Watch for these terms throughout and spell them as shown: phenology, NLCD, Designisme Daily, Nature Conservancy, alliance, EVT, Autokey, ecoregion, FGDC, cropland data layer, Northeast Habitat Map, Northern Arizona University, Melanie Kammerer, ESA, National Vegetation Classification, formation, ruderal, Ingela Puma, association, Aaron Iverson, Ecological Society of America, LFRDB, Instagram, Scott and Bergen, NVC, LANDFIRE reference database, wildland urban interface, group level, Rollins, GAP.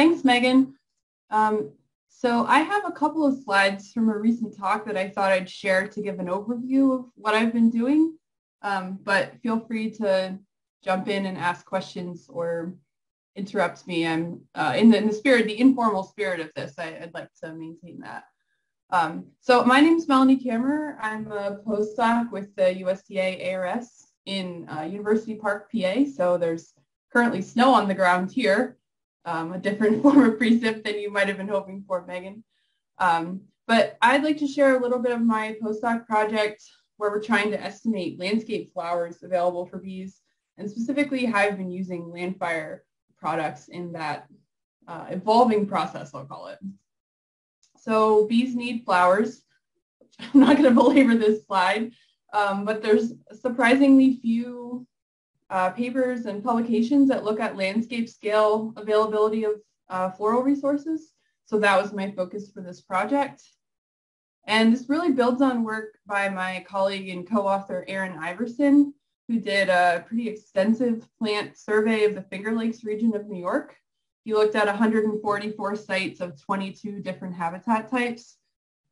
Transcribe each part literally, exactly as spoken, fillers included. Thanks, Megan. Um, so I have a couple of slides from a recent talk that I thought I'd share to give an overview of what I've been doing, um, but feel free to jump in and ask questions or interrupt me. I'm uh, in, the, in the spirit, the informal spirit of this, I, I'd like to maintain that. Um, so my name is Melanie Kammerer. I'm a postdoc with the U S D A A R S in uh, University Park, P A. So there's currently snow on the ground here, um, a different form of precip than you might have been hoping for, Megan. Um, but I'd like to share a little bit of my postdoc project where we're trying to estimate landscape flowers available for bees, and specifically how I've been using LANDFIRE products in that uh, evolving process, I'll call it. So bees need flowers. I'm not going to belabor this slide, um, but there's surprisingly few uh, papers and publications that look at landscape scale availability of uh, floral resources. So that was my focus for this project. And this really builds on work by my colleague and co-author Aaron Iverson, who did a pretty extensive plant survey of the Finger Lakes region of New York. He looked at one hundred forty-four sites of twenty-two different habitat types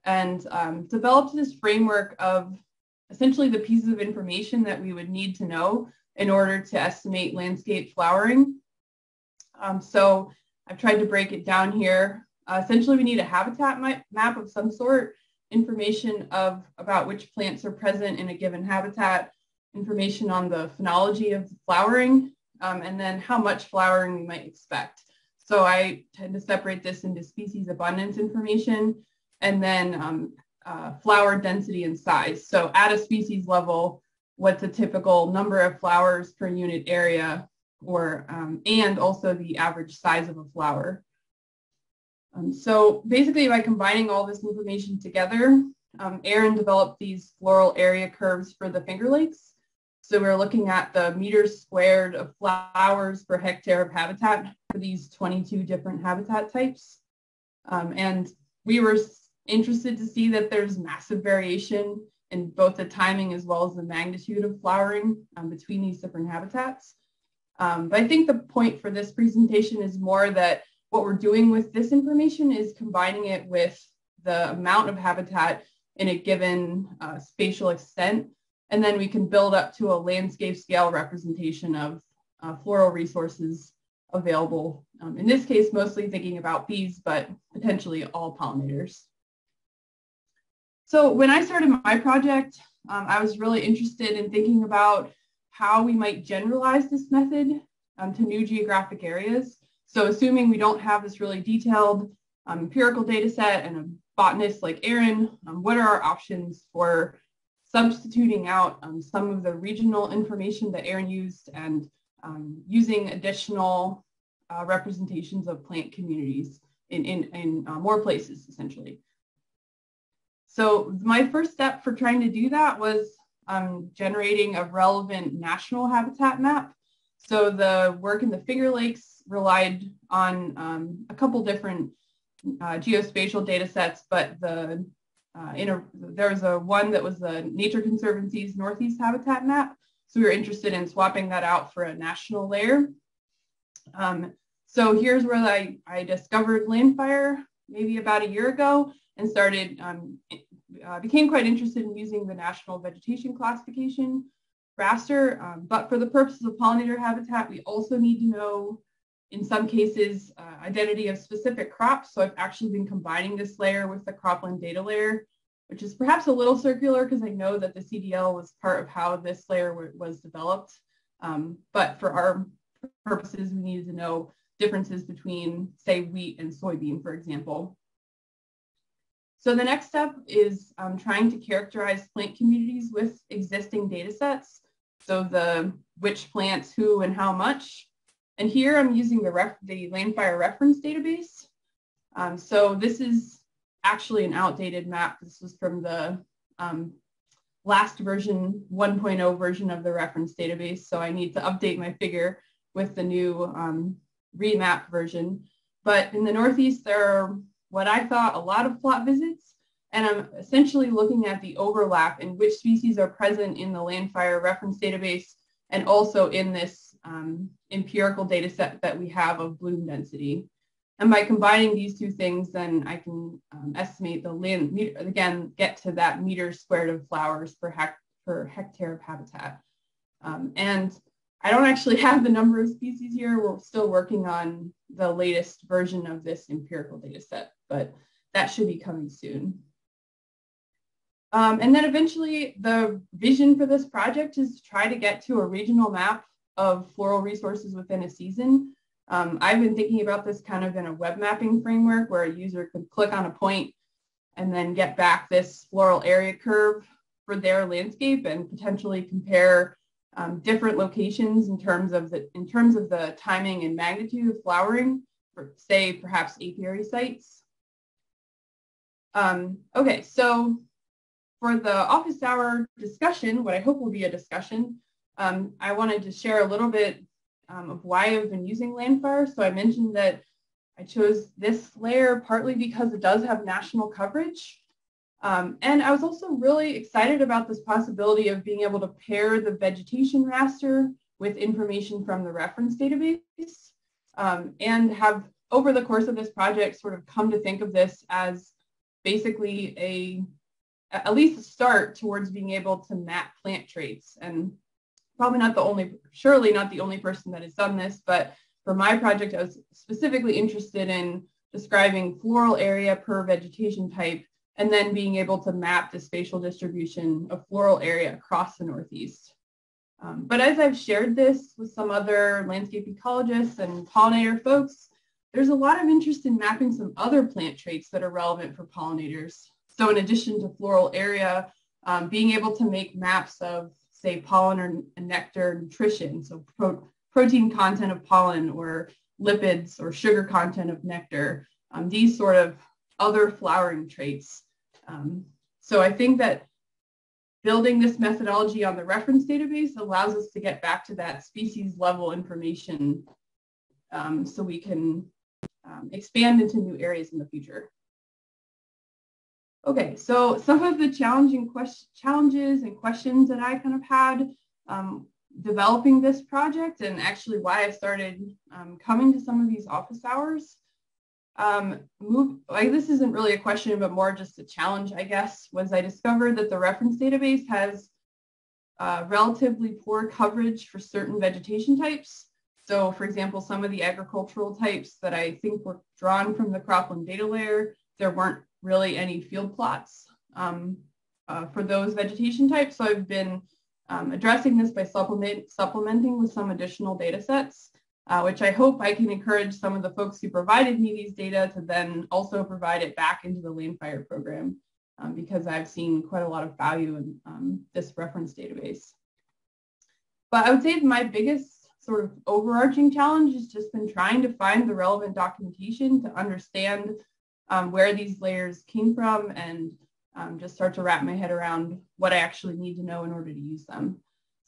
and um, developed this framework of essentially the pieces of information that we would need to know in order to estimate landscape flowering. Um, so I've tried to break it down here. Uh, essentially, we need a habitat map of some sort, information of about which plants are present in a given habitat, information on the phenology of the flowering, um, and then how much flowering we might expect. So I tend to separate this into species abundance information and then um, uh, flower density and size. So at a species level, what's a typical number of flowers per unit area, or um, and also the average size of a flower. Um, so basically by combining all this information together, um, Aaron developed these floral area curves for the Finger Lakes. So we're looking at the meters squared of flowers per hectare of habitat for these twenty-two different habitat types. Um, and we were interested to see that there's massive variation in both the timing as well as the magnitude of flowering um, between these different habitats. Um, but I think the point for this presentation is more that what we're doing with this information is combining it with the amount of habitat in a given uh, spatial extent. And then we can build up to a landscape scale representation of uh, floral resources available. Um, in this case, mostly thinking about bees, but potentially all pollinators. So when I started my project, um, I was really interested in thinking about how we might generalize this method um, to new geographic areas. So assuming we don't have this really detailed um, empirical data set and a botanist like Aaron, um, what are our options for substituting out um, some of the regional information that Aaron used and um, using additional uh, representations of plant communities in, in, in uh, more places, essentially. So my first step for trying to do that was um, generating a relevant national habitat map. So the work in the Finger Lakes relied on um, a couple different uh, geospatial data sets, but the Uh, in a, there was a one that was the Nature Conservancy's Northeast Habitat Map. So we were interested in swapping that out for a national layer. Um, so here's where I, I discovered LANDFIRE maybe about a year ago and started, um, uh, became quite interested in using the National Vegetation Classification raster. Um, but for the purposes of pollinator habitat, we also need to know, in some cases, uh, identity of specific crops. So I've actually been combining this layer with the cropland data layer, which is perhaps a little circular because I know that the C D L was part of how this layer was developed. Um, but for our purposes, we needed to know differences between, say, wheat and soybean, for example. So the next step is um, trying to characterize plant communities with existing data sets. So the which plants, who, and how much. And here I'm using the, ref the LANDFIRE reference database. Um, so this is actually an outdated map. This was from the um, last version, one point oh version of the reference database. So I need to update my figure with the new um, remap version. But in the Northeast, there are what I thought a lot of plot visits. And I'm essentially looking at the overlap in which species are present in the LANDFIRE reference database and also in this Um, empirical data set that we have of bloom density. And by combining these two things, then I can um, estimate the land, again, get to that meter squared of flowers per, hect per hectare of habitat. Um, and I don't actually have the number of species here. We're still working on the latest version of this empirical data set, but that should be coming soon. Um, and then eventually the vision for this project is to try to get to a regional map of floral resources within a season. Um, I've been thinking about this kind of in a web mapping framework where a user could click on a point and then get back this floral area curve for their landscape and potentially compare um, different locations in terms of the, in terms of the timing and magnitude of flowering for, say, perhaps apiary sites. Um, okay, so for the office hour discussion, what I hope will be a discussion, um, I wanted to share a little bit Um, of why I've been using LANDFIRE. So I mentioned that I chose this layer partly because it does have national coverage. Um, and I was also really excited about this possibility of being able to pair the vegetation raster with information from the reference database, um, and have over the course of this project sort of come to think of this as basically a, at least a start towards being able to map plant traits. And probably not the only, surely not the only person that has done this, but for my project, I was specifically interested in describing floral area per vegetation type, and then being able to map the spatial distribution of floral area across the Northeast. Um, but as I've shared this with some other landscape ecologists and pollinator folks, there's a lot of interest in mapping some other plant traits that are relevant for pollinators. So in addition to floral area, um, being able to make maps of, say, pollen and nectar nutrition, so pro protein content of pollen or lipids or sugar content of nectar, um, these sort of other flowering traits. Um, so I think that building this methodology on the reference database allows us to get back to that species level information, um, so we can um, expand into new areas in the future. Okay, so some of the challenging challenges and questions that I kind of had um, developing this project, and actually why I started um, coming to some of these office hours. Um, move, like, this isn't really a question, but more just a challenge, I guess, was I discovered that the reference database has uh, relatively poor coverage for certain vegetation types. So, for example, some of the agricultural types that I think were drawn from the cropland data layer, there weren't really any field plots um, uh, for those vegetation types. So I've been um, addressing this by supplement, supplementing with some additional data sets, uh, which I hope I can encourage some of the folks who provided me these data to then also provide it back into the LANDFIRE program, um, because I've seen quite a lot of value in um, this reference database. But I would say my biggest sort of overarching challenge has just been trying to find the relevant documentation to understand Um, where these layers came from, and um, just start to wrap my head around what I actually need to know in order to use them.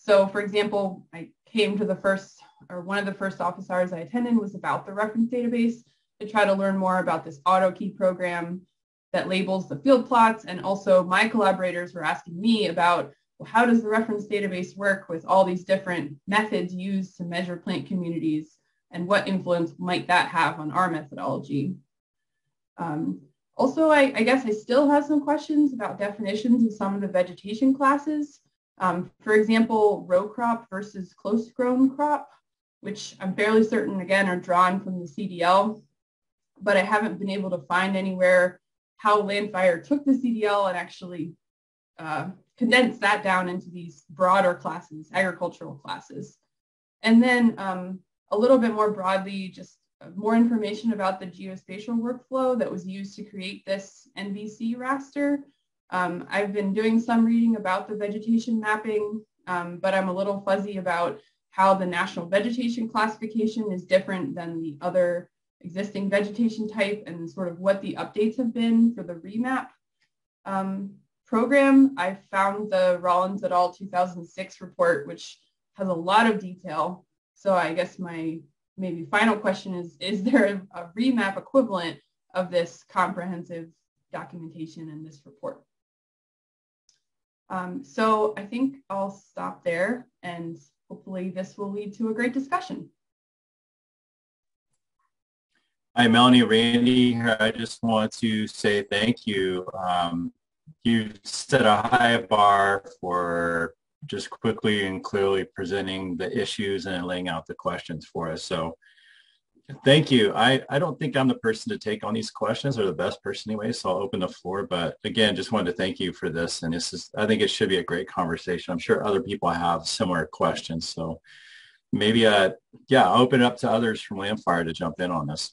So, for example, I came to the first, or one of the first office hours I attended was about the reference database to try to learn more about this Autokey program that labels the field plots. And also my collaborators were asking me about, well, how does the reference database work with all these different methods used to measure plant communities, and what influence might that have on our methodology? Um, also, I, I guess I still have some questions about definitions of some of the vegetation classes. Um, for example, row crop versus close grown crop, which I'm fairly certain, again, are drawn from the C D L, but I haven't been able to find anywhere how LANDFIRE took the C D L and actually uh, condensed that down into these broader classes, agricultural classes. And then um, a little bit more broadly, just more information about the geospatial workflow that was used to create this N V C raster. Um, I've been doing some reading about the vegetation mapping, um, but I'm a little fuzzy about how the National Vegetation Classification is different than the other existing vegetation type, and sort of what the updates have been for the remap um, program. I found the Rollins et al. two thousand six report, which has a lot of detail. So I guess my maybe final question is, is there a remap equivalent of this comprehensive documentation in this report? Um, so I think I'll stop there, and hopefully this will lead to a great discussion. Hi, Melanie, Randy here. I just want to say thank you. Um, you set a high bar for just quickly and clearly presenting the issues and laying out the questions for us. So thank you. I, I don't think I'm the person to take on these questions or the best person anyway, so I'll open the floor. But again, just wanted to thank you for this. And this is, I think it should be a great conversation. I'm sure other people have similar questions. So maybe, uh, yeah, I'll open it up to others from LANDFIRE to jump in on this.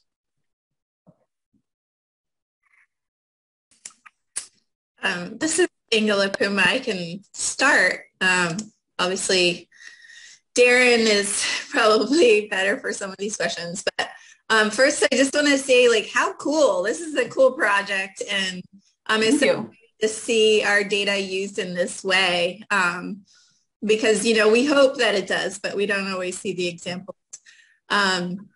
Um, this is Ingela Puma. I can start. Um, obviously, Darren is probably better for some of these questions. But um, first, I just want to say, like, how cool. This is a cool project, and um, it's so great to see our data used in this way. Um, because, you know, we hope that it does, but we don't always see the examples. Um,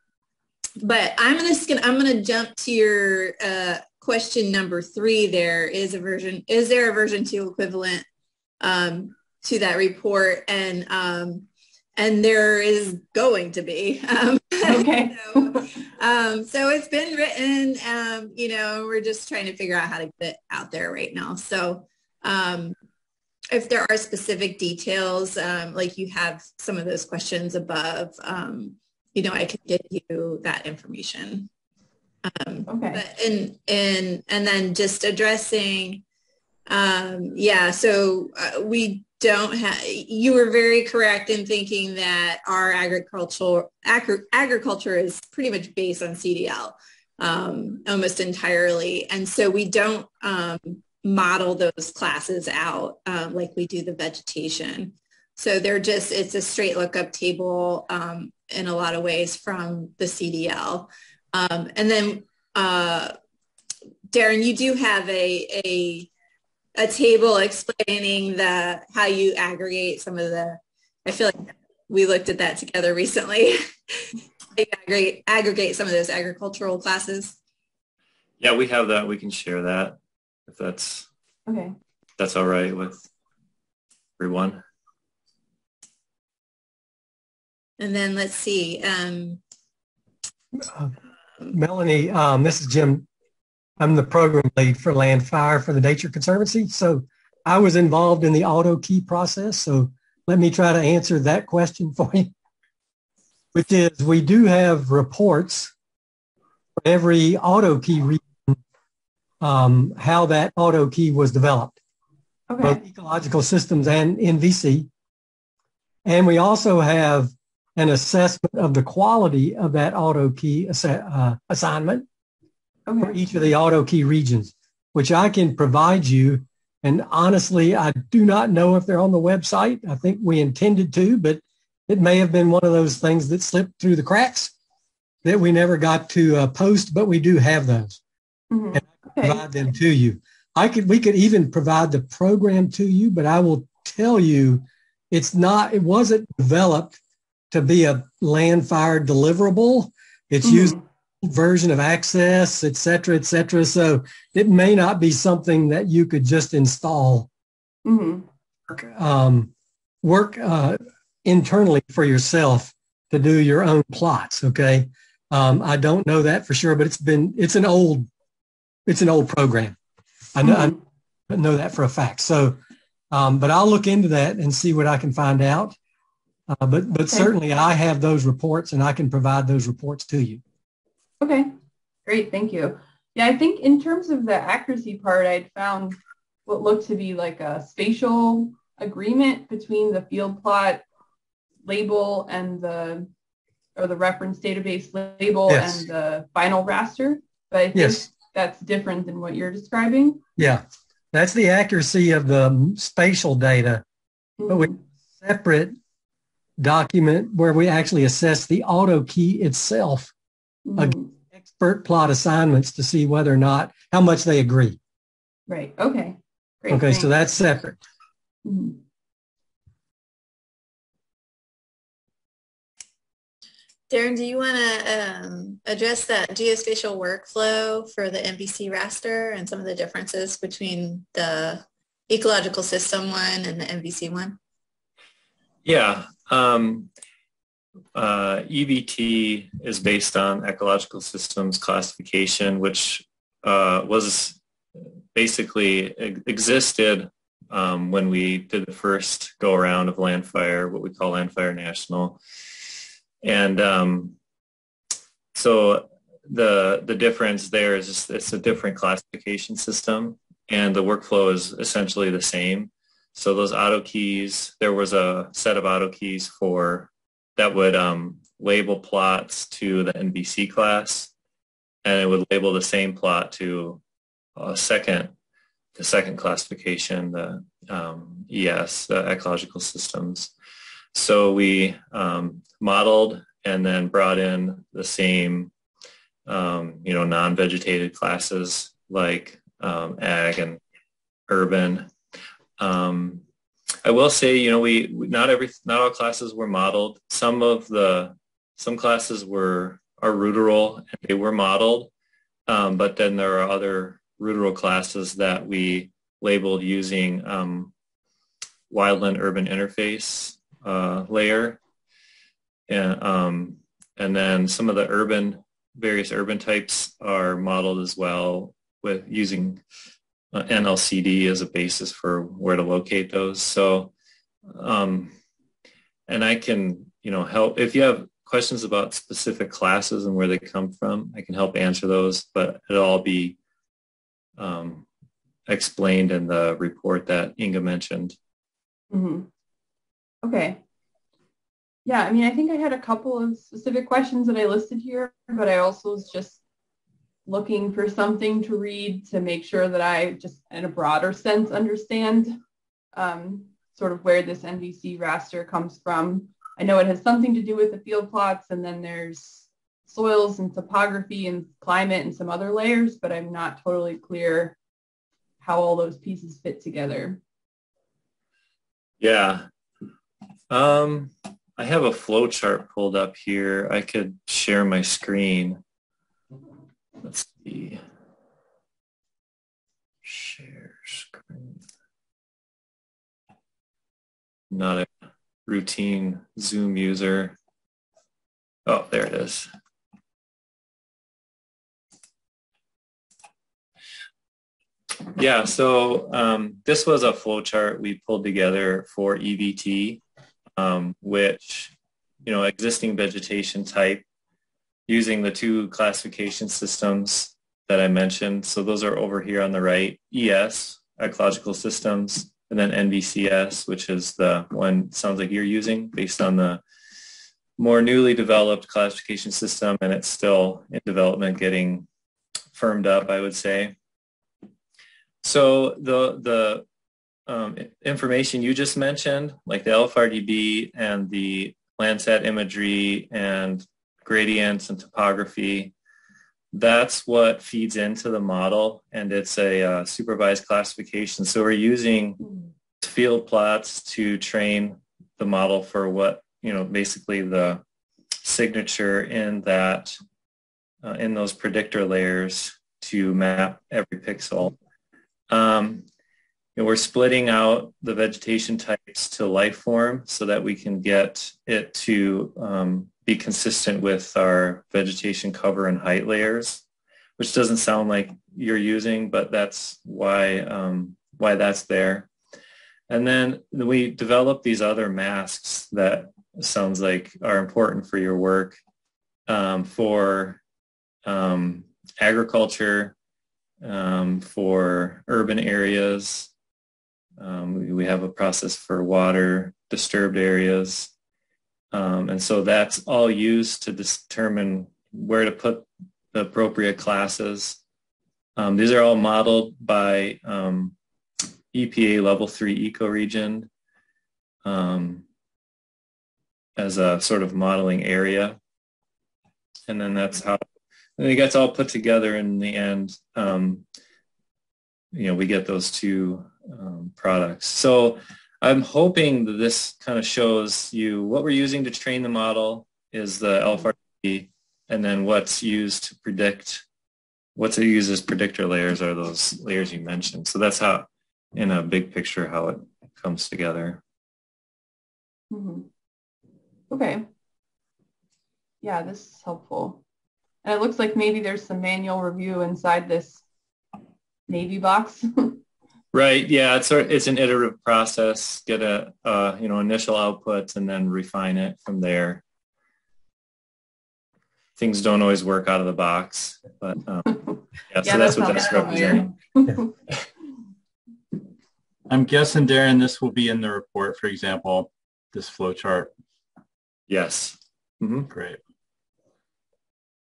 but I'm just gonna I'm gonna jump to your uh, question number three. There is a version. Is there a version two equivalent um, to that report? And um, and there is going to be. Um, okay. so, um, so it's been written. Um, you know, we're just trying to figure out how to get it out there right now. So um, if there are specific details, um, like you have some of those questions above, um, you know, I can get you that information. Um, okay. But, and and and then just addressing, um, yeah. So uh, we don't have. You were very correct in thinking that our agricultural agri agriculture is pretty much based on C D L, um, almost entirely, and so we don't um, model those classes out um, like we do the vegetation. So they're just it's a straight lookup table um, in a lot of ways from the C D L. Um, and then, uh, Darren, you do have a, a, a table explaining the, how you aggregate some of the, I feel like we looked at that together recently, aggregate, aggregate some of those agricultural classes. Yeah, we have that. We can share that if that's, okay. If that's all right with everyone. And then let's see. Um, Uh, Melanie, um, this is Jim. I'm the program lead for LANDFIRE for the Nature Conservancy. So I was involved in the Autokey process. So let me try to answer that question for you, which is we do have reports for every Autokey region, um, how that Autokey was developed, okay. Both ecological systems and N V C. And we also have an assessment of the quality of that Autokey assi uh, assignment okay. for each of the Autokey regions, which I can provide you. And honestly, I do not know if they're on the website. I think we intended to, but it may have been one of those things that slipped through the cracks that we never got to uh, post, but we do have those. Mm-hmm. And I can provide them to you. I could, we could even provide the program to you, but I will tell you it's not, it wasn't developed to be a LANDFIRE deliverable. It's mm-hmm. used version of access, et cetera, et cetera. So it may not be something that you could just install, mm-hmm. um, work uh, internally for yourself to do your own plots, okay? Um, I don't know that for sure, but it's been, it's an old, it's an old program. I know, mm-hmm. I know that for a fact. So, um, but I'll look into that and see what I can find out. Uh, but but okay. certainly I have those reports and I can provide those reports to you. Okay, great, thank you. Yeah, I think in terms of the accuracy part, I'd found what looked to be like a spatial agreement between the field plot label and the, or the reference database label yes. and the final raster. But I think yes. that's different than what you're describing. Yeah, that's the accuracy of the spatial data, mm-hmm. but we separate document where we actually assess the Autokey itself mm-hmm. against expert plot assignments to see whether or not, how much they agree. Right, okay. Great. Okay, thanks. So that's separate. Mm-hmm. Darren, do you want to um, address that geospatial workflow for the N V C raster and some of the differences between the ecological system one and the N V C one? Yeah. Um, uh, E V T is based on ecological systems classification, which uh, was basically existed um, when we did the first go around of LANDFIRE, what we call LANDFIRE National. And um, so the the difference there is just, it's a different classification system, and the workflow is essentially the same. So those autokeys, there was a set of autokeys for that would um, label plots to the N V C class, and it would label the same plot to a second, the second classification, the um, E S, the ecological systems. So we um, modeled and then brought in the same, um, you know, non-vegetated classes like um, ag and urban. Um, I will say, you know, we not every not all classes were modeled. Some of the some classes were are ruderal and they were modeled, um, but then there are other ruderal classes that we labeled using um, wildland urban interface uh, layer, and um, and then some of the urban various urban types are modeled as well with using Uh, N L C D as a basis for where to locate those. So, um, and I can, you know, help if you have questions about specific classes and where they come from. I can help answer those, but it'll all be um, explained in the report that Inga mentioned. Mm-hmm. Okay. Yeah, I mean, I think I had a couple of specific questions that I listed here, but I also was just looking for something to read to make sure that I just in a broader sense understand um, sort of where this N V C raster comes from. I know it has something to do with the field plots, and then there's soils and topography and climate and some other layers, but I'm not totally clear how all those pieces fit together. Yeah. Um, I have a flow chart pulled up here. I could share my screen. Let's see, share screen, not a routine Zoom user. Oh, there it is. Yeah, so um, this was a flowchart we pulled together for E V T, um, which, you know, existing vegetation type, using the two classification systems that I mentioned. So those are over here on the right, E S, ecological systems, and then N V C S, which is the one it sounds like you're using based on the more newly developed classification system, and it's still in development, getting firmed up, I would say. So the, the um, information you just mentioned, like the L F R D B and the Landsat imagery and gradients and topography, that's what feeds into the model, and it's a uh, supervised classification. So we're using field plots to train the model for what, you know, basically the signature in that, uh, in those predictor layers to map every pixel. Um, and we're splitting out the vegetation types to life form so that we can get it to um, be consistent with our vegetation cover and height layers, which doesn't sound like you're using, but that's why um, why that's there. And then we develop these other masks that sounds like are important for your work um, for um, agriculture, um, for urban areas. Um, we have a process for water, disturbed areas. Um, and so that's all used to determine where to put the appropriate classes. Um, these are all modeled by um, E P A level three ecoregion um, as a sort of modeling area. And then that's how, and it gets all put together in the end. Um, you know, we get those two um, products. So I'm hoping that this kind of shows you what we're using to train the model is the L F R D B, and then what's used to predict, what's used as predictor layers are those layers you mentioned. So that's how, in a big picture, how it comes together. Mm-hmm. Okay. yeah, this is helpful. And it looks like maybe there's some manual review inside this navy box. Right. Yeah. It's a, it's an iterative process. Get a uh, you know initial outputs and then refine it from there. Things don't always work out of the box, but um, yeah, yeah. So that's, that's what that's representing. Yeah. I'm guessing, Darren, this will be in the report. For example, this flow chart. Yes. Mm-hmm. Great.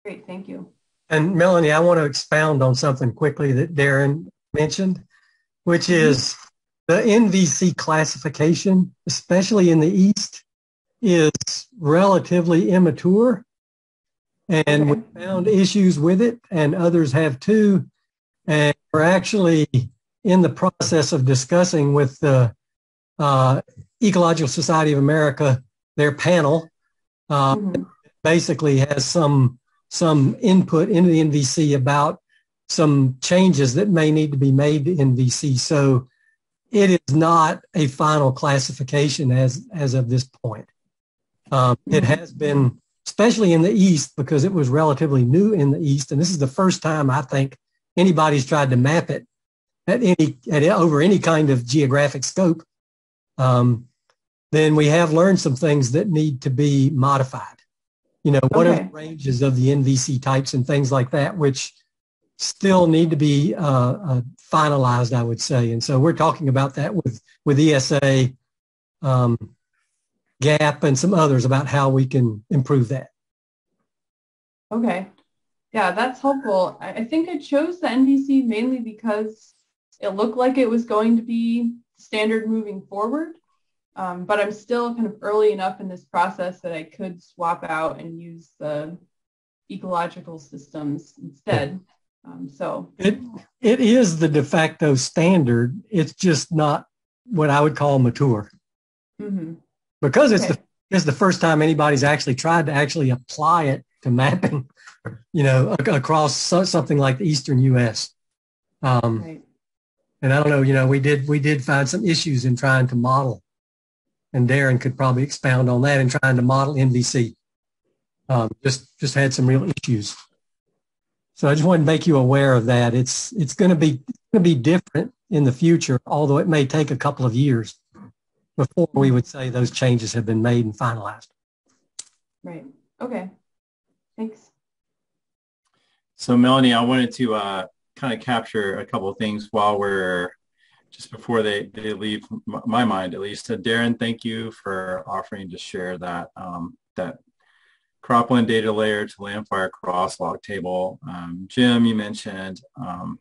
Great. Thank you. And Melanie, I want to expound on something quickly that Darren mentioned, which is the N V C classification, especially in the East, is relatively immature. And we found issues with it, and others have too. And we're actually in the process of discussing with the uh, Ecological Society of America, their panel, uh, mm-hmm. basically has some, some input into the N V C about some changes that may need to be made to N V C. So it is not a final classification as, as of this point. Um, it has been, especially in the East, because it was relatively new in the East. And this is the first time I think anybody's tried to map it at any, at, over any kind of geographic scope. Um, then we have learned some things that need to be modified. You know, what okay. are the ranges of the N V C types and things like that, which still need to be uh, uh, finalized, I would say. And so we're talking about that with, with E S A, um, GAP, and some others about how we can improve that. Okay. Yeah, that's helpful. I think I chose the N V C mainly because it looked like it was going to be standard moving forward, um, but I'm still kind of early enough in this process that I could swap out and use the ecological systems instead. Um, so it it is the de facto standard. It's just not what I would call mature, mm-hmm. because okay. it's the it's the first time anybody's actually tried to actually apply it to mapping, you know, across something like the Eastern U S Um, right. And I don't know, you know, we did we did find some issues in trying to model, and Darren could probably expound on that in trying to model N V C. Um, just just had some real issues. So I just wanted to make you aware of that. It's it's going to be going to be different in the future, although it may take a couple of years before we would say those changes have been made and finalized. Right. Okay. Thanks. So Melanie, I wanted to uh, kind of capture a couple of things while we're just before they they leave my mind, at least. So Darren, thank you for offering to share that um, that. Cropland data layer to LANDFIRE cross-log table. Um, Jim, you mentioned um,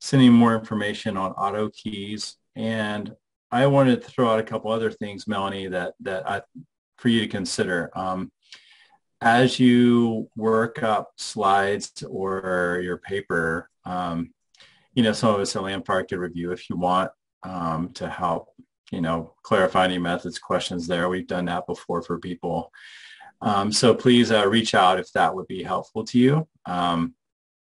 sending more information on auto keys, and I wanted to throw out a couple other things, Melanie, that that I for you to consider um, as you work up slides or your paper. Um, you know, some of us at LANDFIRE could review if you want um, to help. You know, clarify any methods, questions there. We've done that before for people. Um, so please uh, reach out if that would be helpful to you. Um,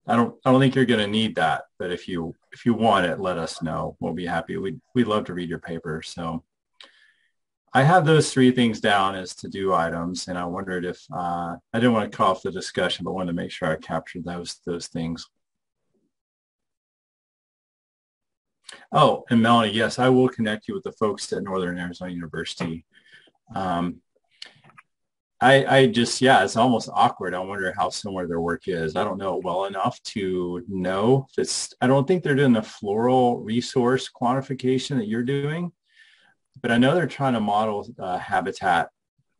I don't, I don't think you're going to need that, but if you, if you want it, let us know. We'll be happy. We'd, we'd love to read your paper. So I have those three things down as to-do items, and I wondered if, uh, I didn't want to cut off the discussion, but wanted to make sure I captured those, those things. Oh, and Melanie, yes, I will connect you with the folks at Northern Arizona University. Um, I, I just, yeah, it's almost awkward. I wonder how similar their work is. I don't know it well enough to know. It's, I don't think they're doing the floral resource quantification that you're doing, but I know they're trying to model a habitat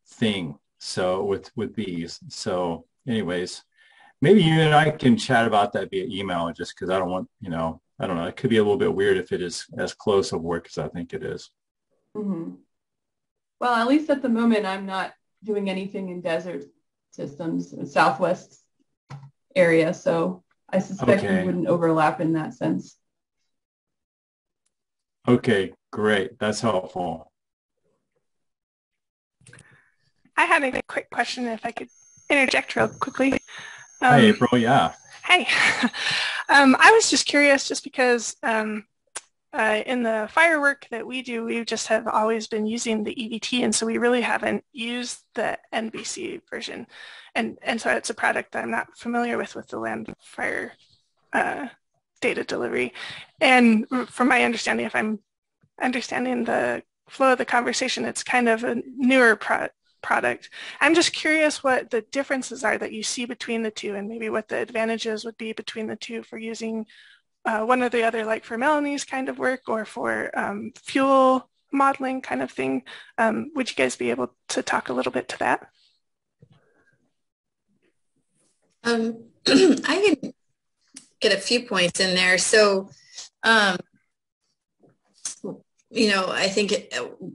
thing. So with, with bees. So anyways, maybe you and I can chat about that via email, just because I don't want, you know, I don't know. It could be a little bit weird if it is as close of work as I think it is. Mm-hmm. Well, at least at the moment, I'm not doing anything in desert systems in Southwest area. So I suspect okay. we wouldn't overlap in that sense. Okay, great. That's helpful. I had a quick question if I could interject real quickly. Um, hey, April, yeah. Hey. um, I was just curious just because um, Uh, in the fire work that we do, we just have always been using the E V T, and so we really haven't used the N V C version. And, and so it's a product that I'm not familiar with, with the land fire uh, data delivery. And from my understanding, if I'm understanding the flow of the conversation, it's kind of a newer pro product. I'm just curious what the differences are that you see between the two, and maybe what the advantages would be between the two for using Uh, one or the other, like for Melanie's kind of work or for um, fuel modeling kind of thing. Um, would you guys be able to talk a little bit to that? Um, I can get a few points in there. So, um, you know, I think it,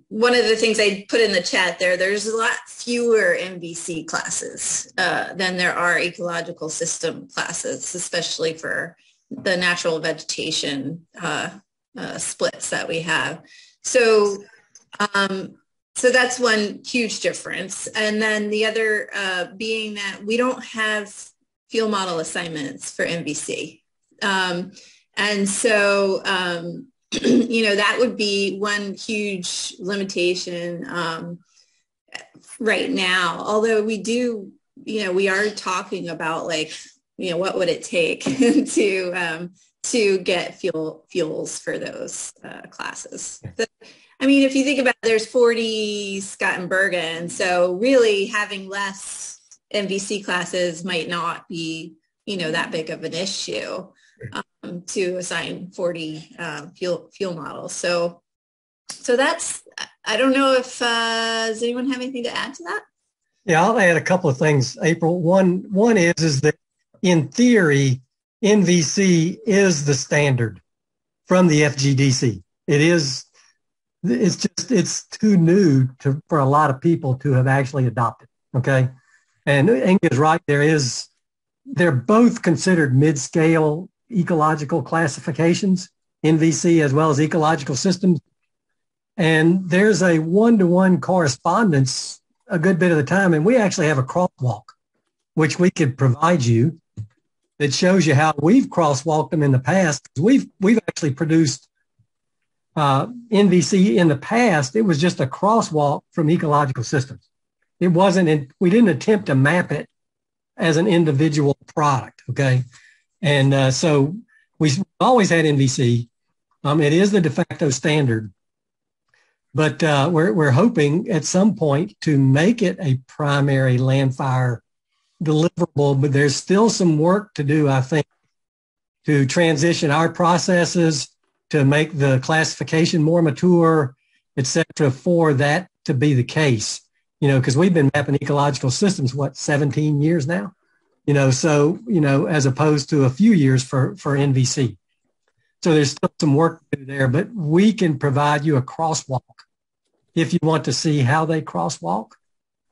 one of the things I put in the chat there, there's a lot fewer N V C classes uh, than there are ecological system classes, especially for the natural vegetation uh, uh, splits that we have. So, um, so that's one huge difference. And then the other uh, being that we don't have field model assignments for N V C. Um, and so, um, you know, that would be one huge limitation um, right now. Although we do, you know, we are talking about like, you know, what would it take to um, to get fuel fuels for those uh, classes? So, I mean, if you think about it, there's forty Scott and Bergen, so really having less N V C classes might not be, you know, that big of an issue um, to assign forty uh, fuel fuel models. So, so that's, I don't know if uh, does anyone have anything to add to that? Yeah, I'll add a couple of things, April. One one is is that, in theory, N V C is the standard from the F G D C. It is, it's just, it's too new to, for a lot of people to have actually adopted, okay? And Inga's right, there is, they're both considered mid-scale ecological classifications, N V C as well as ecological systems. And there's a one-to-one correspondence a good bit of the time, and we actually have a crosswalk, which we could provide you, that shows you how we've crosswalked them in the past. We've we've actually produced uh, N V C in the past. It was just a crosswalk from ecological systems. It wasn't, in, we didn't attempt to map it as an individual product, okay? And uh, so we've always had N V C. Um, it is the de facto standard, but uh, we're, we're hoping at some point to make it a primary LANDFIRE deliverable, but there's still some work to do, I think, to transition our processes to make the classification more mature, et cetera, for that to be the case, you know, because we've been mapping ecological systems, what, seventeen years now, you know, so, you know, as opposed to a few years for, for N V C. So there's still some work to do there, but we can provide you a crosswalk if you want to see how they crosswalk,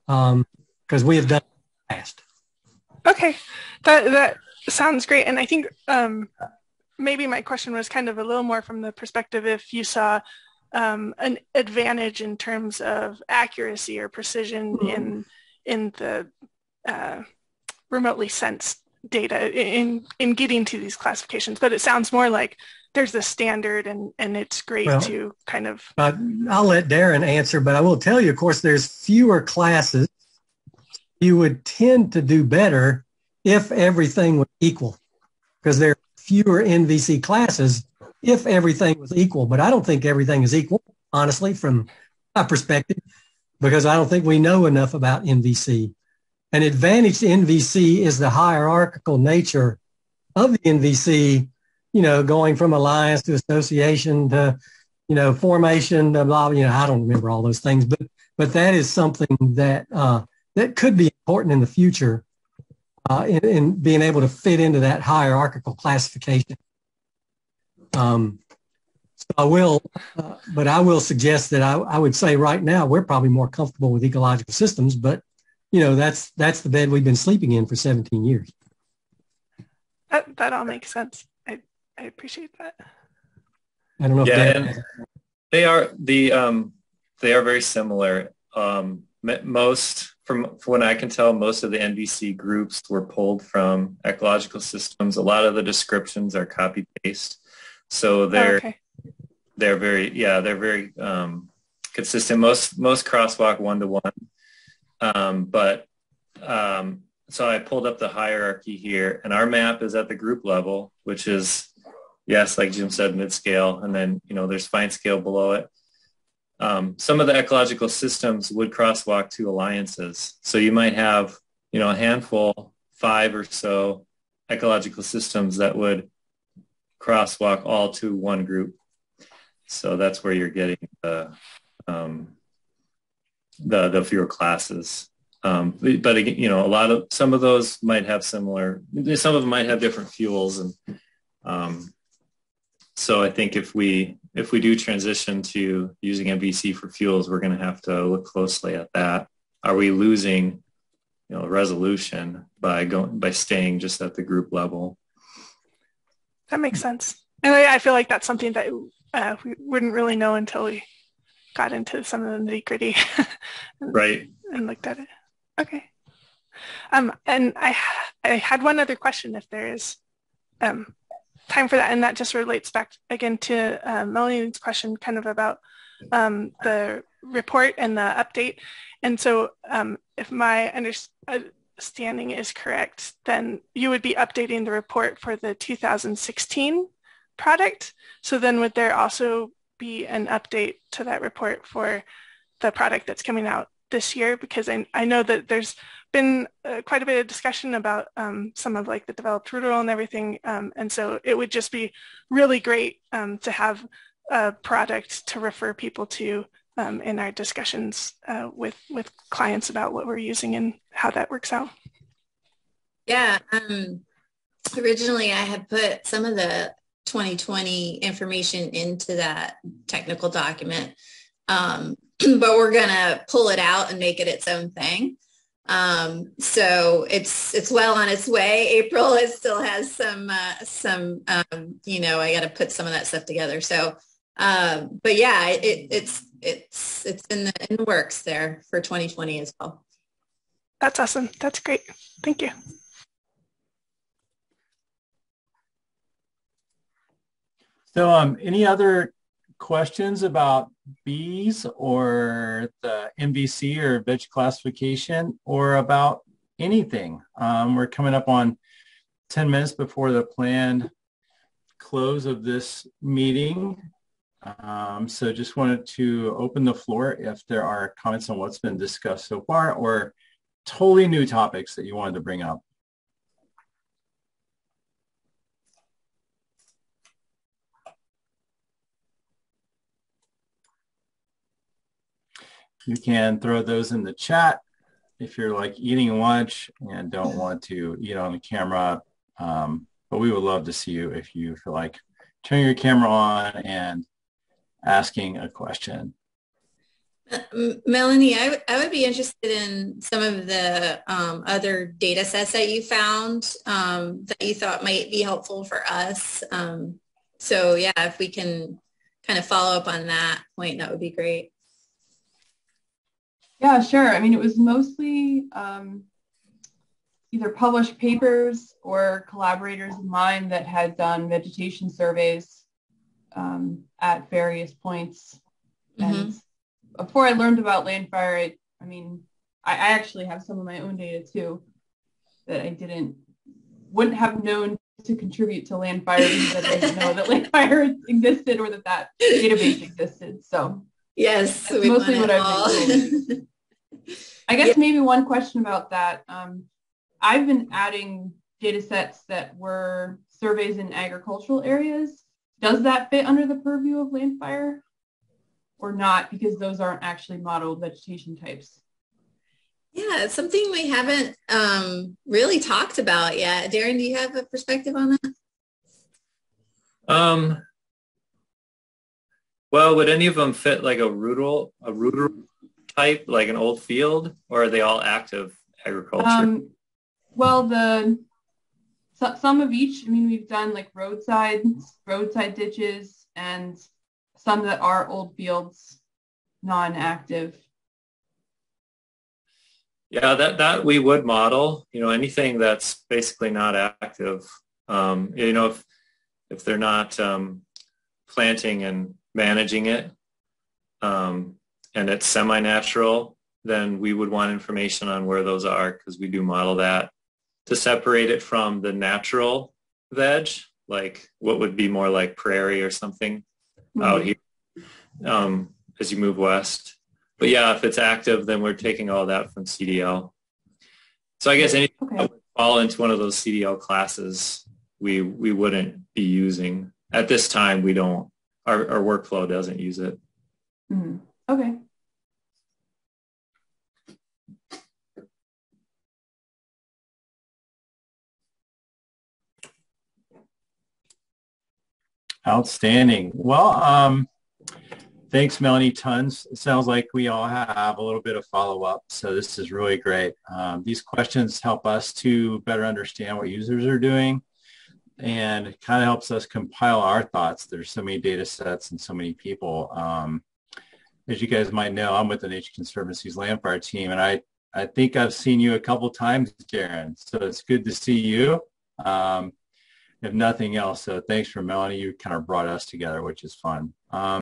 um, because we have done it in the past. Okay, that, that sounds great. And I think um, maybe my question was kind of a little more from the perspective if you saw um, an advantage in terms of accuracy or precision mm-hmm. in in the uh, remotely sensed data in, in getting to these classifications. But it sounds more like there's a standard and, and it's great well, to kind of... Uh, I'll let Darren answer, but I will tell you, of course, there's fewer classes. You would tend to do better if everything was equal, because there are fewer N V C classes if everything was equal. But I don't think everything is equal, honestly, from my perspective, because I don't think we know enough about N V C. An advantage to N V C is the hierarchical nature of the N V C, you know, going from alliance to association to, you know, formation, to blah, you know, I don't remember all those things, but, but that is something that, uh, that could be important in the future uh, in, in being able to fit into that hierarchical classification. Um, so I will, uh, but I will suggest that I, I would say right now we're probably more comfortable with ecological systems, but you know, that's, that's the bed we've been sleeping in for seventeen years. That, that all makes sense. I, I appreciate that. I don't know. Yeah, if they are the, um, they are very similar. Um, most, From, from what I can tell, most of the N V C groups were pulled from ecological systems. A lot of the descriptions are copy-paste. So they're, oh, okay. they're very, yeah, they're very um, consistent. Most most crosswalk one to one, um, but um, so I pulled up the hierarchy here, and our map is at the group level, which is, yes, like Jim said, mid scale, and then you know there's fine scale below it. Um, some of the ecological systems would crosswalk to alliances, so you might have you know a handful, five or so ecological systems that would crosswalk all to one group. So that's where you're getting the um, the, the fewer classes. Um, but again, you know, a lot of some of those might have similar. Some of them might have different fuels, and um, so I think if we if we do transition to using M V C for fuels, we're going to have to look closely at that. Are we losing, you know, resolution by going by staying just at the group level? That makes sense, and I, I feel like that's something that uh, we wouldn't really know until we got into some of the nitty gritty, and, right? And looked at it. Okay, um, and I I had one other question, if there is um, time for that, and that just relates back again to uh, Melanie's question, kind of about um, the report and the update. And so, um, if my understanding Standing is correct, then you would be updating the report for the two thousand sixteen product. So then would there also be an update to that report for the product that's coming out this year? Because I, I know that there's been uh, quite a bit of discussion about um, some of like the developed rural and everything. Um, and so it would just be really great um, to have a product to refer people to Um, in our discussions uh, with with clients about what we're using and how that works out. Yeah, um, originally I had put some of the twenty twenty information into that technical document, um, but we're gonna pull it out and make it its own thing. Um, so it's it's well on its way. April it still has some uh, some um, you know I got to put some of that stuff together. So, uh, but yeah, it, it's. It's it's in the in the works there for twenty twenty as well. That's awesome. That's great. Thank you. So, um, any other questions about bees or the M V C or veg classification or about anything? Um, we're coming up on ten minutes before the planned close of this meeting. Um, so just wanted to open the floor if there are comments on what's been discussed so far or totally new topics that you wanted to bring up. You can throw those in the chat if you're like eating lunch and don't want to eat on the camera, um, but we would love to see you if you feel like turning your camera on and asking a question. Melanie, I, I would be interested in some of the um, other data sets that you found um, that you thought might be helpful for us. Um, so yeah, if we can kind of follow up on that point, that would be great. Yeah, sure. I mean, it was mostly um, either published papers or collaborators of mine that had done vegetation surveys Um, at various points, mm-hmm. and before I learned about LANDFIRE, I, I mean, I, I actually have some of my own data too that I didn't, wouldn't have known to contribute to LANDFIRE because I didn't know that LANDFIRE existed or that that database existed. So yes, that's mostly what I've been doing. I guess yeah. Maybe one question about that. Um, I've been adding data sets that were surveys in agricultural areas. Does that fit under the purview of LANDFIRE or not? Because those aren't actually modeled vegetation types. Yeah, it's something we haven't um, really talked about yet. Darren, do you have a perspective on that? Um, well, would any of them fit like a rural, a rural type, like an old field, or are they all active agriculture? Um, well, the... So, some of each. I mean, we've done like roadside, roadside ditches, and some that are old fields, non-active. Yeah, that that we would model. You know, anything that's basically not active. Um, you know, if if they're not um, planting and managing it, um, and it's semi-natural, then we would want information on where those are, because we do model that to separate it from the natural veg, like what would be more like prairie or something mm-hmm. out here um, as you move west. But yeah, if it's active, then we're taking all that from C D L. So I guess anything okay. that would fall into one of those C D L classes, we we wouldn't be using. At this time, we don't. Our, our workflow doesn't use it. Mm-hmm. Okay. Outstanding. Well, um, thanks, Melanie, tons. It sounds like we all have a little bit of follow-up, so this is really great. Um, these questions help us to better understand what users are doing, and it kind of helps us compile our thoughts. There's so many data sets and so many people. Um, as you guys might know, I'm with the Nature Conservancy's LANDFIRE team, and I, I think I've seen you a couple times, Darren, so it's good to see you. Um, if nothing else, so thanks for Melanie. You kind of brought us together, which is fun. Um,